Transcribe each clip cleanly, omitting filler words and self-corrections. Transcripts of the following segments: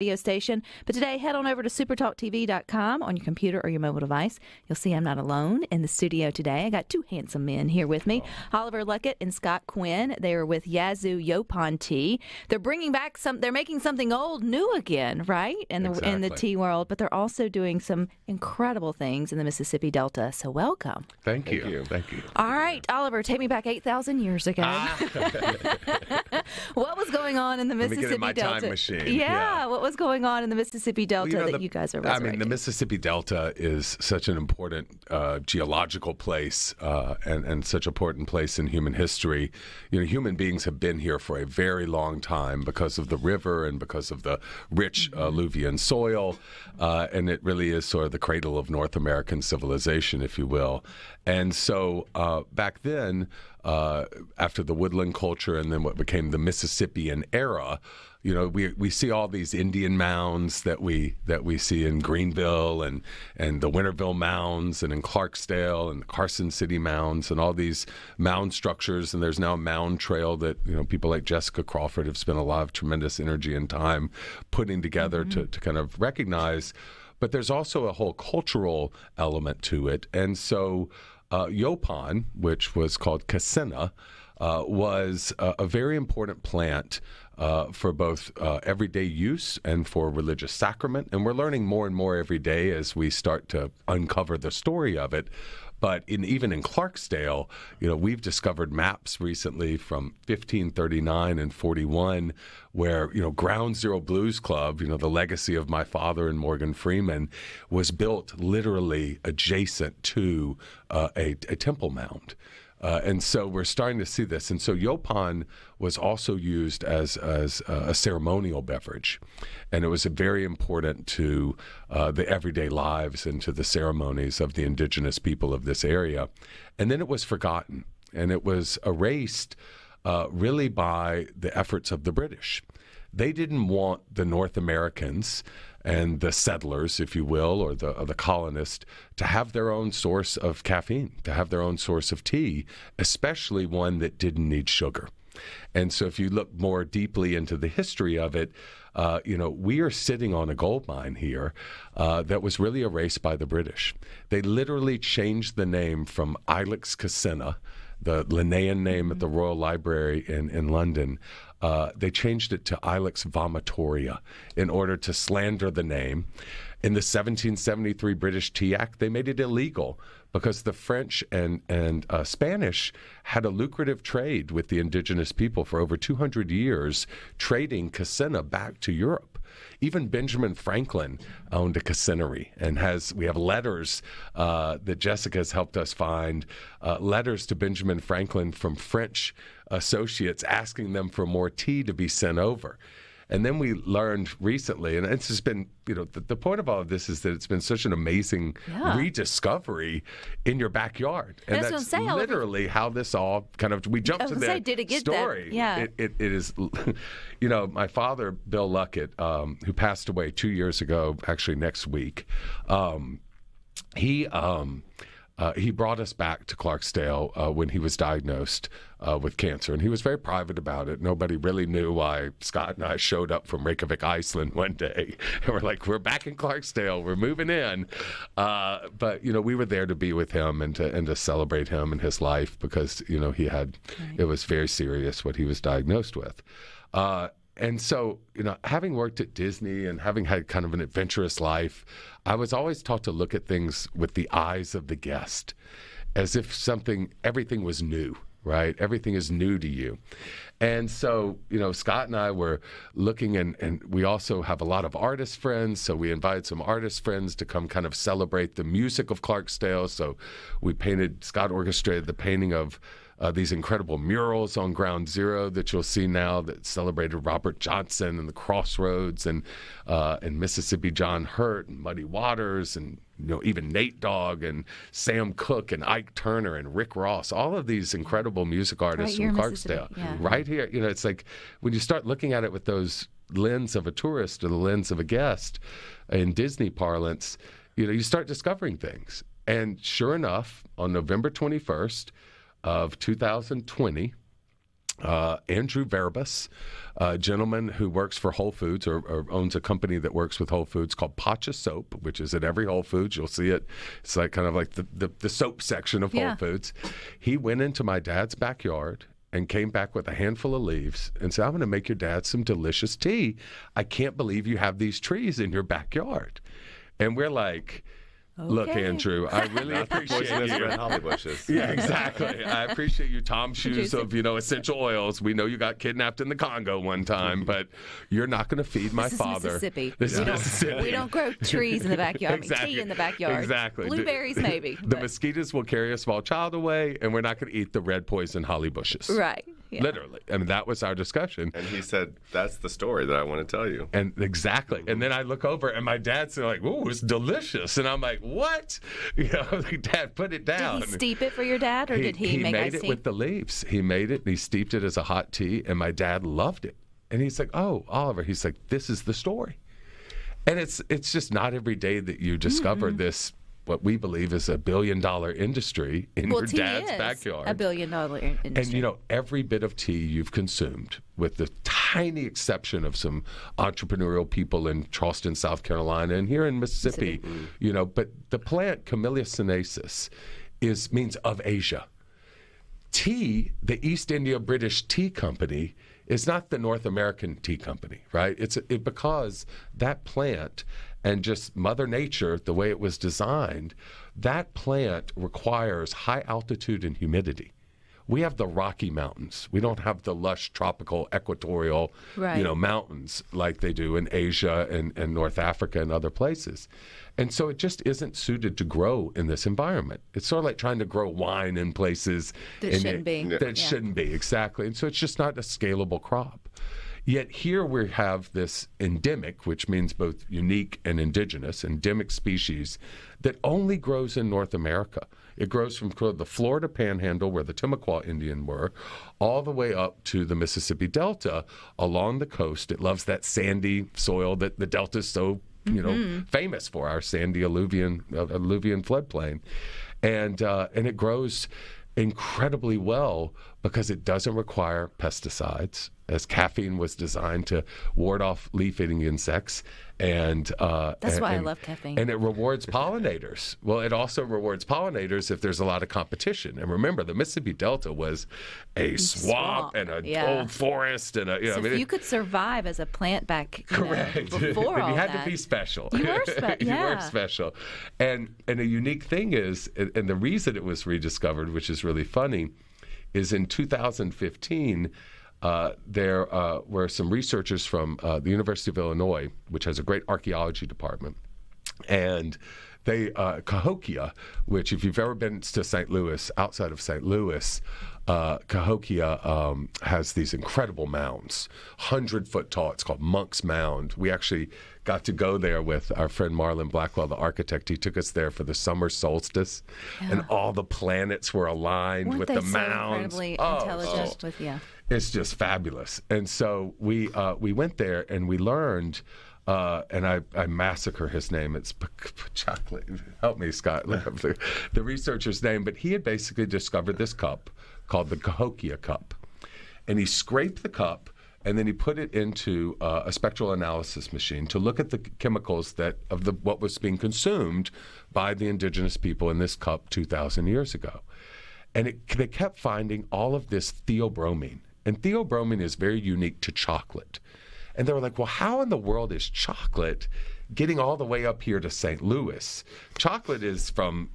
radio station. But today, head on over to supertalktv.com on your computer or your mobile device. You'll see I'm not alone in the studio today. I got two handsome men here with me, Oliver Luckett and Scott Guinn. They are with Yazoo Yaupon Tea. They're bringing back some, they're making something old new again, right? In the tea world, but they're also doing some incredible things in the Mississippi Delta. So welcome. Thank you. All right, Oliver, take me back 8,000 years ago. What was going on in the Mississippi Delta? Time machine. Yeah, what was going on in the Mississippi Delta that you guys are resurrecting? I mean, the Mississippi Delta is such an important geological place and such an important place in human history. You know, human beings have been here for a very long time because of the river and because of the rich alluvian soil, and it really is sort of the cradle of North American civilization, if you will. And so back then, after the woodland culture and then what became the Mississippian era, you know, we see all these Indian mounds that we see in Greenville and the Winterville mounds and in Clarksdale and the Carson City mounds and all these mound structures. And there's now a mound trail that, you know, people like Jessica Crawford have spent a lot of tremendous energy and time putting together to kind of recognize. But there's also a whole cultural element to it. And so Yaupon, which was called Cassina, was a very important plant for both everyday use and for religious sacrament. And we're learning more and more every day as we start to uncover the story of it. But even in Clarksdale, you know, we've discovered maps recently from 1539 and 41 where, you know, Ground Zero Blues Club, you know, the legacy of my father and Morgan Freeman, was built literally adjacent to a temple mound. And so we're starting to see this. And so Yaupon was also used as a ceremonial beverage. And it was very important to the everyday lives and to the ceremonies of the indigenous people of this area. And then it was forgotten. And it was erased really by the efforts of the British. They didn't want the North Americans and the settlers, if you will, or the colonists, to have their own source of caffeine, to have their own source of tea, especially one that didn't need sugar. And so if you look more deeply into the history of it, you know, we are sitting on a gold mine here that was really erased by the British. They literally changed the name from Ilex Cassina, the Linnaean name at the Royal Library in London. They changed it to Ilex Vomitoria in order to slander the name. In the 1773 British Tea Act, they made it illegal because the French and Spanish had a lucrative trade with the indigenous people for over 200 years, trading Cassina back to Europe. Even Benjamin Franklin owned a cassinnery, and we have letters that Jessica has helped us find, letters to Benjamin Franklin from French associates asking them for more tea to be sent over. And then we learned recently, and it's just been, you know, the point of all of this is that it's been such an amazing rediscovery in your backyard. And that's literally how this all kind of, we jumped to that story. That? Yeah. It is, you know, my father, Bill Luckett, who passed away 2 years ago, actually next week, he brought us back to Clarksdale when he was diagnosed with cancer, and he was very private about it. Nobody really knew why Scott and I showed up from Reykjavik, Iceland one day, and we're like, we're back in Clarksdale, we're moving in. But, you know, we were there to be with him and to celebrate him and his life because, you know, it was very serious what he was diagnosed with. And so, you know, having worked at Disney and having had kind of an adventurous life, I was always taught to look at things with the eyes of the guest, as if everything was new, right? Everything is new to you. And so, you know, Scott and I were looking, and we also have a lot of artist friends, so we invited some artist friends to come kind of celebrate the music of Clarksdale. So we painted, Scott orchestrated the painting of these incredible murals on Ground Zero that you'll see now that celebrated Robert Johnson and the Crossroads and Mississippi John Hurt and Muddy Waters and, you know, even Nate Dogg and Sam Cooke and Ike Turner and Rick Ross, all of these incredible music artists from Clarksdale. Yeah. Right here, you know, it's like when you start looking at it with those lens of a tourist or the lens of a guest in Disney parlance, you know, you start discovering things. And sure enough, on November 21st, of 2020, Andrew Verbus, a gentleman who works for Whole Foods or owns a company that works with Whole Foods called Pacha Soap, which is at every Whole Foods. You'll see it. It's like kind of like the soap section of Whole Foods. He went into my dad's backyard and came back with a handful of leaves and said, "I'm going to make your dad some delicious tea. I can't believe you have these trees in your backyard." And we're like, okay. Look, Andrew, I really appreciate you. Red holly bushes. Yeah, exactly. I appreciate you, Tom Shoes of, essential oils. We know you got kidnapped in the Congo one time, but you're not going to feed my father. Mississippi. This is Mississippi. We don't grow trees in the backyard. Exactly. Tea in the backyard. Exactly. Blueberries, maybe. The mosquitoes will carry a small child away, and we're not going to eat the red poison holly bushes. Right. Yeah. Literally. I mean, that was our discussion. And he said, that's the story that I want to tell you. And exactly. And then I look over, and my dad's like, ooh, it's delicious. And I'm like, what? Like, Dad, put it down. Did he steep it for your dad, or did he make iced tea? He made it with the leaves. He made it, and he steeped it as a hot tea, and my dad loved it. And he's like, oh, Oliver, he's like, this is the story. And it's just not every day that you discover this, what we believe is $1 billion industry in your dad's backyard. $1 billion industry. And every bit of tea you've consumed, with the tiny exception of some entrepreneurial people in Charleston, South Carolina, and here in Mississippi. But the plant Camellia sinensis means of Asia. Tea, the East India British Tea Company, is not the North American Tea Company, right? It's because that plant, and just Mother Nature, the way it was designed, that plant requires high altitude and humidity. We have the Rocky Mountains. We don't have the lush tropical equatorial mountains like they do in Asia and North Africa and other places. And so it just isn't suited to grow in this environment. It's sort of like trying to grow wine in places that shouldn't be, exactly. And so it's just not a scalable crop. Yet here we have this endemic, which means both unique and indigenous, endemic species that only grows in North America. It grows from the Florida Panhandle, where the Timucua Indian were, all the way up to the Mississippi Delta along the coast. It loves that sandy soil that the Delta is so famous for, our sandy alluvian floodplain. And it grows incredibly well because it doesn't require pesticides, as caffeine was designed to ward off leaf-eating insects. That's why I love caffeine. And it rewards pollinators. Well, it also rewards pollinators if there's a lot of competition. And remember, the Mississippi Delta was a swamp and an old forest. So if you could survive as a plant back before then all that. You had to be special. You were special. You were special. And a unique thing is, and the reason it was rediscovered, which is really funny, is in 2015, there were some researchers from the University of Illinois, which has a great archaeology department, and they Cahokia, which if you've ever been to St. Louis, outside of St. Louis, Cahokia has these incredible mounds, 100-foot tall. It's called Monk's Mound. We actually got to go there with our friend Marlon Blackwell, the architect. He took us there for the summer solstice, and all the planets were aligned with the mounds. Weren't they so incredibly intelligent? It's just fabulous. And so we went there, and we learned. And I massacre his name. It's chocolate. Help me, Scott. The researcher's name. But he had basically discovered this cup called the Cahokia cup. And he scraped the cup, and then he put it into a spectral analysis machine to look at the chemicals what was being consumed by the indigenous people in this cup 2,000 years ago. And they kept finding all of this theobromine. And theobromine is very unique to chocolate. And they were like, well, how in the world is chocolate getting all the way up here to St. Louis? Chocolate is from,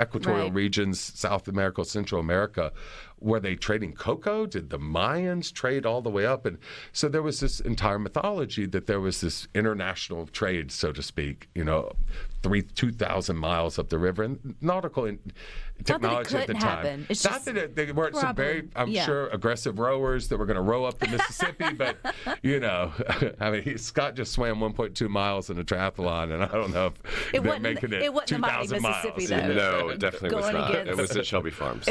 equatorial regions, South America, Central America. Were they trading cocoa? Did the Mayans trade all the way up? And so there was this entire mythology that there was this international trade, so to speak, 2,000 miles up the river. And nautical technology at the time. Not that they weren't some very, I'm sure, aggressive rowers that were going to row up the Mississippi, but, I mean, Scott just swam 1.2 miles in a triathlon, and I don't know if they're making it 2,000 miles. No, it definitely was not. It was at Shelby Farms.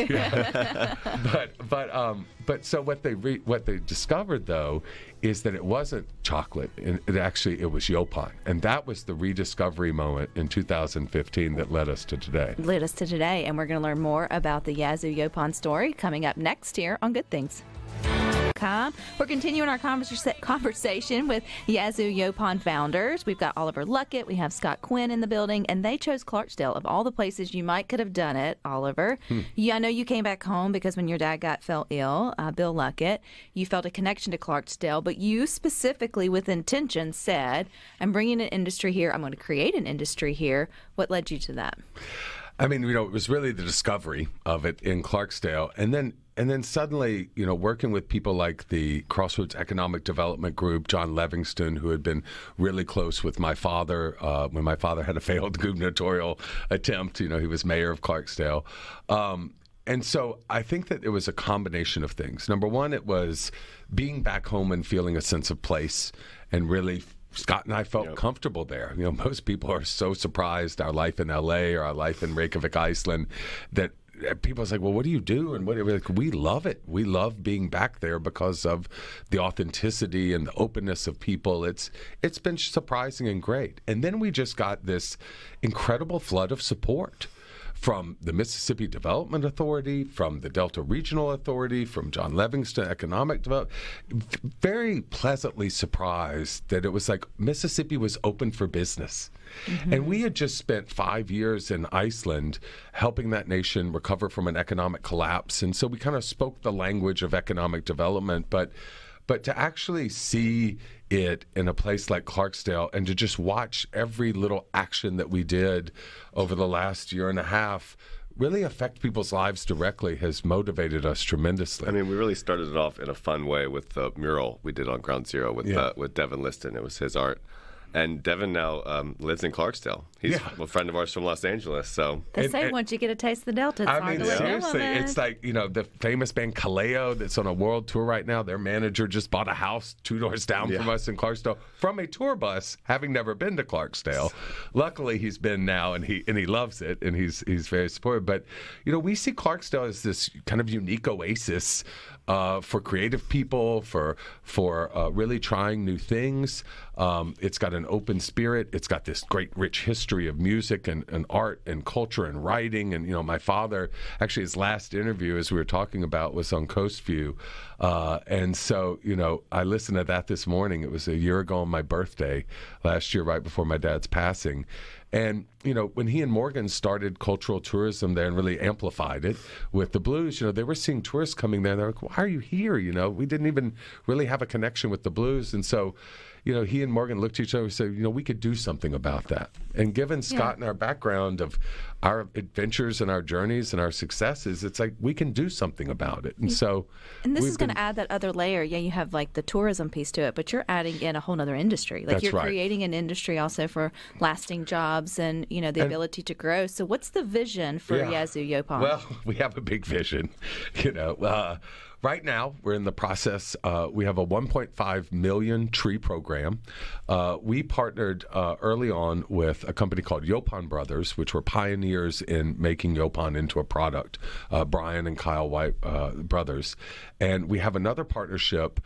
But so what they discovered though is that it wasn't chocolate, and it was yaupon, and that was the rediscovery moment in 2015 that led us to today. And we're going to learn more about the Yazoo Yaupon story coming up next here on Good Things. Cahokia.com. We're continuing our conversation with Yazoo Yaupon founders. We've got Oliver Luckett, we have Scott Guinn in the building, and they chose Clarksdale of all the places you might could have done it, Oliver. Yeah, I know you came back home because when your dad fell ill, Bill Luckett, you felt a connection to Clarksdale, but you specifically with intention said, I'm bringing an industry here, I'm going to create an industry here. What led you to that? I mean, you know, it was really the discovery of it in Clarksdale. And then suddenly, you know, working with people like the Crossroads Economic Development Group, John Levingston, who had been really close with my father when my father had a failed gubernatorial attempt. You know, he was mayor of Clarksdale. And so I think that it was a combination of things. Number one, it was being back home and feeling a sense of place, and really Scott and I felt comfortable there. You know, most people are so surprised our life in LA or our life in Reykjavik, Iceland, that people are like, well, what do you do? And what, like, we love it. We love being back there because of the authenticity and the openness of people. It's been surprising and great. And then we just got this incredible flood of support from the Mississippi Development Authority, from the Delta Regional Authority, from John Levingston, Economic Development. Very pleasantly surprised that it was like Mississippi was open for business. Mm-hmm. And we had just spent 5 years in Iceland helping that nation recover from an economic collapse. And so we kind of spoke the language of economic development, but to actually see it in a place like Clarksdale and to just watch every little action that we did over the last year and a half really affect people's lives directly has motivated us tremendously. I mean, we really started it off in a fun way with the mural we did on Ground Zero with Devin Liston. It was his art. And Devin now lives in Clarksdale. He's a friend of ours from Los Angeles. So they say once you get a taste of the Delta, it's hard to live. Seriously, it's like, you know, the famous band Kaleo that's on a world tour right now. Their manager just bought a house 2 doors down from us in Clarksdale from a tour bus, having never been to Clarksdale. Luckily, he's been now, and he loves it, and he's very supportive. But you know, we see Clarksdale as this kind of unique oasis for creative people, for really trying new things. It's got an open spirit. It's got this great, rich history of music and art and culture and writing. And, you know, my father, actually his last interview, as we were talking about, was on Coast View. And so, you know, I listened to that this morning. It was a year ago on my birthday last year, right before my dad's passing. And, you know, when he and Morgan started cultural tourism there and really amplified it with the blues, you know, they were seeing tourists coming there. They're like, why are you here? You know, we didn't even really have a connection with the blues. And so, you know, he and Morgan looked at each other and said, you know, we could do something about that. And given Scott and our background of our adventures and our journeys and our successes, it's like we can do something about it. And so, and this is going to add that other layer. Yeah, you have like the tourism piece to it, but you're adding in a whole other industry. Like you're creating an industry also for lasting jobs and, you know, the ability to grow. So what's the vision for Yazoo Yaupon? Well, we have a big vision, you know. Right now, we're in the process. We have a 1.5 million tree program. We partnered early on with a company called Yaupon Brothers, which were pioneers in making Yaupon into a product, Brian and Kyle White brothers. And we have another partnership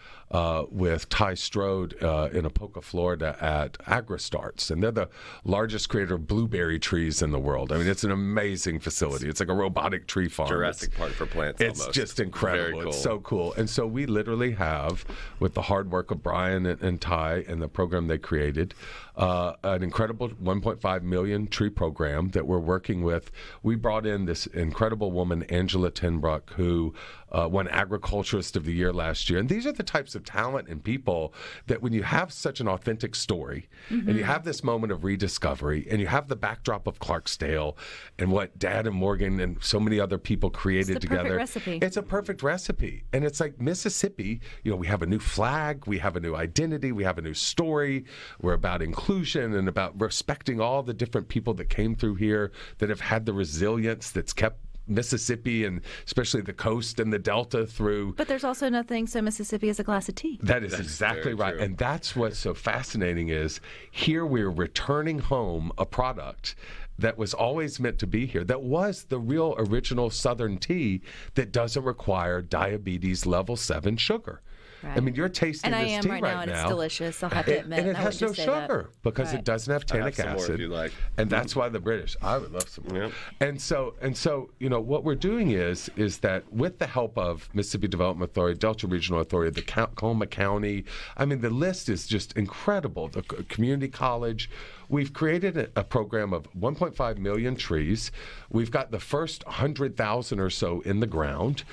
with Ty Strode in Apoca, Florida at AgriStarts. And they're the largest creator of blueberry trees in the world. I mean, it's an amazing facility. It's like a robotic tree farm. Jurassic Park for plants, almost. It's just incredible. Very cool. So cool. And so we literally have, with the hard work of Brian and Ty and the program they created, an incredible 1.5 million tree program that we're working with. We brought in this incredible woman, Angela Tenbrook, who won Agriculturist of the Year last year. And these are the types of talent and people that when you have such an authentic story and you have this moment of rediscovery and you have the backdrop of Clarksdale and what Dad and Morgan and so many other people created together. It's a perfect recipe. It's a perfect recipe. And it's like Mississippi, you know, we have a new flag, we have a new identity, we have a new story. We're about inclusion and about respecting all the different people that came through here that have had the resilience that's kept Mississippi and especially the coast and the Delta through. But there's also nothing so Mississippi is a glass of tea. That is exactly right. True. And that's what's so fascinating is here we're returning home a product that was always meant to be here, that was the real original Southern tea that doesn't require diabetes level 7 sugar. Right. I mean, you're tasting this tea right now. And I am right now, and it's delicious, I'll have to admit. And it has no sugar because it doesn't have tannic acid. If you like. And that's why the British, I would love some more. And so, you know, what we're doing is that with the help of Mississippi Development Authority, Delta Regional Authority, the Colma County, I mean, the list is just incredible. The community college. We've created a program of 1.5 million trees. We've got the first 100,000 or so in the ground.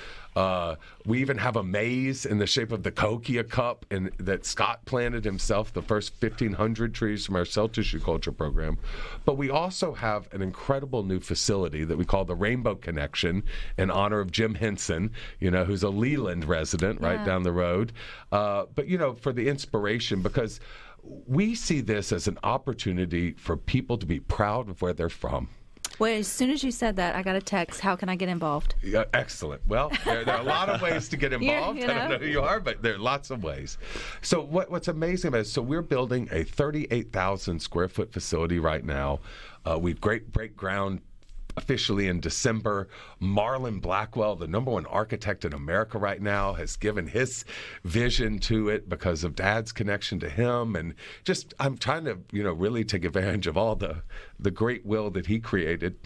We even have a maze in the shape of the Cahokia cup and that Scott planted himself, the first 1,500 trees from our cell tissue culture program. But we also have an incredible new facility that we call the Rainbow Connection in honor of Jim Henson, you know, who's a Leland resident right down the road. But, you know, for the inspiration, because we see this as an opportunity for people to be proud of where they're from. Well, as soon as you said that, I got a text. How can I get involved? Yeah, excellent. Well, there are a lot of ways to get involved. I don't know who you are, but there are lots of ways. So what's amazing about it is, so we're building a 38,000 square foot facility right now. We break ground officially in December. Marlon Blackwell, the #1 architect in America right now, has given his vision to it because of Dad's connection to him. And just, I'm trying to, you know, really take advantage of all the great will that he created.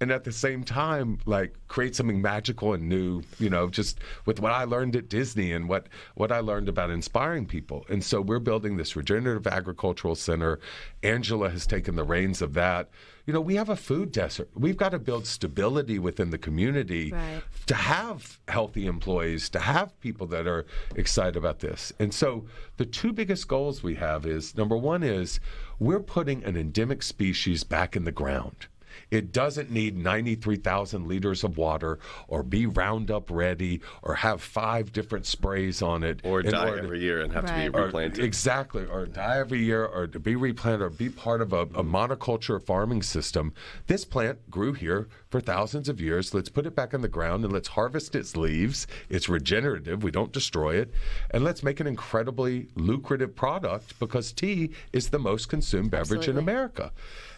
And at the same time, like, create something magical and new, you know, just with what I learned at Disney and what I learned about inspiring people. And so we're building this regenerative agricultural center. Angela has taken the reins of that. You know, we have a food desert. We've got to build stability within the community to have healthy employees, to have people that are excited about this. And so the two biggest goals we have is, #1 is we're putting an endemic species back in the ground. It doesn't need 93,000 liters of water or be Roundup ready or have 5 different sprays on it. Or die every year and have to be replanted. Exactly. Or die every year or to be replanted or be part of a monoculture farming system. This plant grew here for thousands of years. Let's put it back in the ground and let's harvest its leaves. It's regenerative. We don't destroy it. And let's make an incredibly lucrative product because tea is the most consumed beverage in America.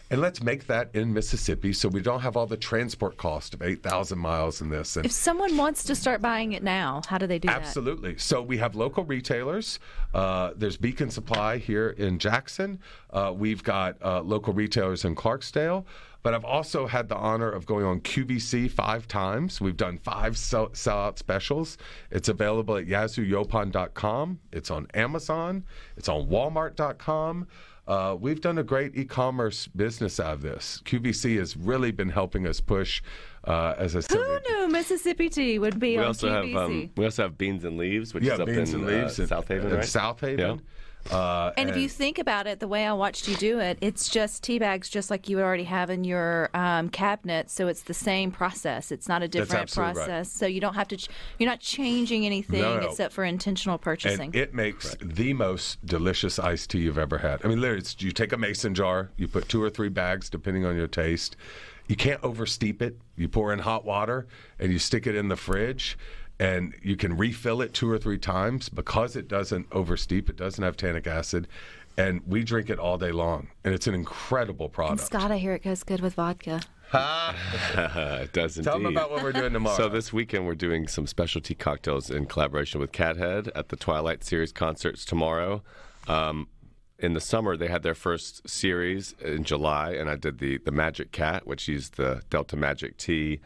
And let's make that in Mississippi so we don't have all the transport cost of 8,000 miles in this. And if someone wants to start buying it now, how do they do that? Absolutely. So we have local retailers. There's Beacon Supply here in Jackson. We've got local retailers in Clarksdale. But I've also had the honor of going on QVC 5 times. We've done 5 sellout specials. It's available at yazooyaupon.com. It's on Amazon. It's on walmart.com. We've done a great e-commerce business out of this. QVC has really been helping us push. As I said, who knew Mississippi tea would be on QVC? We also have Beans and Leaves, which is up in South Haven, right? South Haven. Yeah. And if you think about it, the way I watched you do it, it's just tea bags just like you would already have in your cabinet, so it's the same process. It's not a different process. Right. So you don't have to, you're not changing anything except for intentional purchasing. And it makes the most delicious iced tea you've ever had. I mean, literally, you take a mason jar, you put 2 or 3 bags, depending on your taste. You can't oversteep it. You pour in hot water and you stick it in the fridge and you can refill it 2 or 3 times because it doesn't oversteep. It doesn't have tannic acid. And we drink it all day long. And it's an incredible product. And Scott, I hear it goes good with vodka. It does indeed. Tell them about what we're doing tomorrow. So this weekend we're doing some specialty cocktails in collaboration with Cathead at the Twilight Series concerts tomorrow. In the summer, they had their first series in July, and I did the Magic Cat, which used the Delta Magic Tea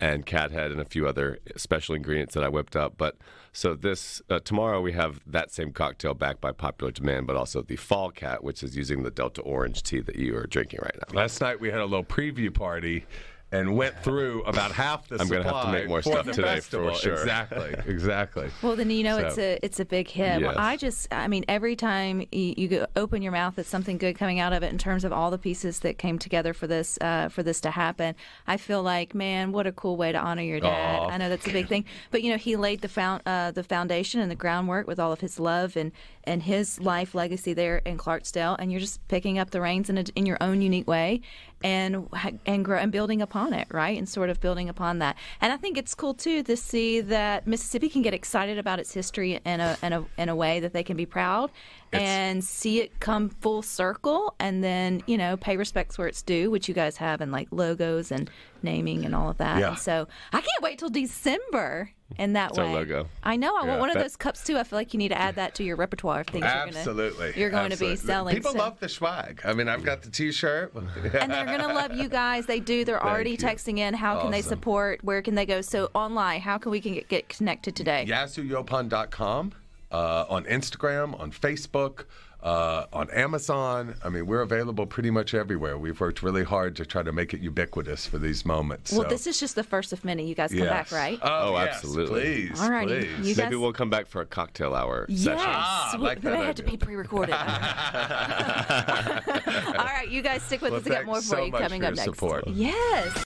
and Cathead and a few other special ingredients that I whipped up. But so this tomorrow we have that same cocktail backed by popular demand, but also the Fall Cat, which is using the Delta Orange Tea that you are drinking right now. Last night we had a little preview party and went through about half the supply. I'm going to have to make more stuff today for sure. Exactly. Well, then you know it's a big hit. Yes. Well, I mean, every time you go open your mouth, it's something good coming out of it in terms of all the pieces that came together for this to happen. I feel like, man, what a cool way to honor your dad. Aww. I know that's a big thing, but you know, he laid the foundation and the groundwork with all of his love and his life legacy there in Clarksdale, and you're just picking up the reins in your own unique way. And building upon it, right? And sort of building upon that. And I think it's cool too to see that Mississippi can get excited about its history in a way that they can be proud and see it come full circle, and then, you know, pay respects where it's due, which you guys have, and like logos and naming and all of that. Yeah. And so I can't wait till December. in that way. It's our logo. I know. I want one of those cups, too. I feel like you need to add that to your repertoire of things you're going to be selling. People love the swag. I mean, I've got the T-shirt. And they're going to love you guys. They do. They're already texting in. How can they support? Where can they go? So online, how can we get connected today? YazooYaupon.com, on Instagram, on Facebook. On Amazon, I mean, we're available pretty much everywhere. We've worked really hard to try to make it ubiquitous for these moments. Well, this is just the first of many. You guys come back, right? Oh, yes, absolutely. Please, please. Maybe we'll come back for a cocktail hour session. Yes, like but I had to be pre-recorded. All right, you guys stick with us. We've got more for you coming up next. Yes.